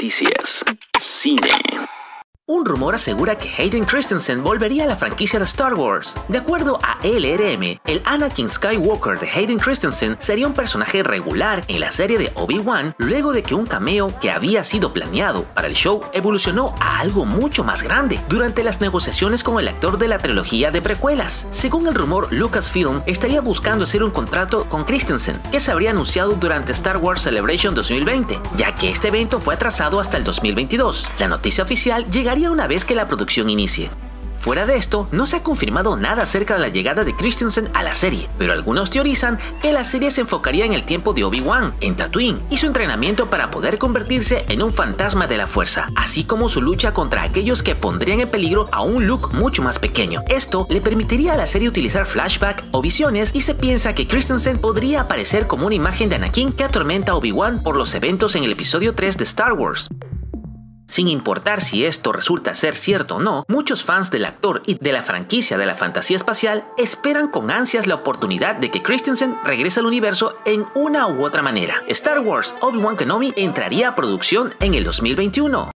Noticias. Cine. Un rumor asegura que Hayden Christensen volvería a la franquicia de Star Wars. De acuerdo a LRM, el Anakin Skywalker de Hayden Christensen sería un personaje regular en la serie de Obi-Wan luego de que un cameo que había sido planeado para el show evolucionó a algo mucho más grande durante las negociaciones con el actor de la trilogía de precuelas. Según el rumor, Lucasfilm estaría buscando hacer un contrato con Christensen que se habría anunciado durante Star Wars Celebration 2020, ya que este evento fue atrasado hasta el 2022. La noticia oficial llegaría una vez que la producción inicie. Fuera de esto, no se ha confirmado nada acerca de la llegada de Christensen a la serie, pero algunos teorizan que la serie se enfocaría en el tiempo de Obi-Wan, en Tatooine, y su entrenamiento para poder convertirse en un fantasma de la fuerza, así como su lucha contra aquellos que pondrían en peligro a un Luke mucho más pequeño. Esto le permitiría a la serie utilizar flashbacks o visiones, y se piensa que Christensen podría aparecer como una imagen de Anakin que atormenta a Obi-Wan por los eventos en el episodio 3 de Star Wars. Sin importar si esto resulta ser cierto o no, muchos fans del actor y de la franquicia de la fantasía espacial esperan con ansias la oportunidad de que Christensen regrese al universo en una u otra manera. Star Wars Obi-Wan Kenobi entraría a producción en el 2021.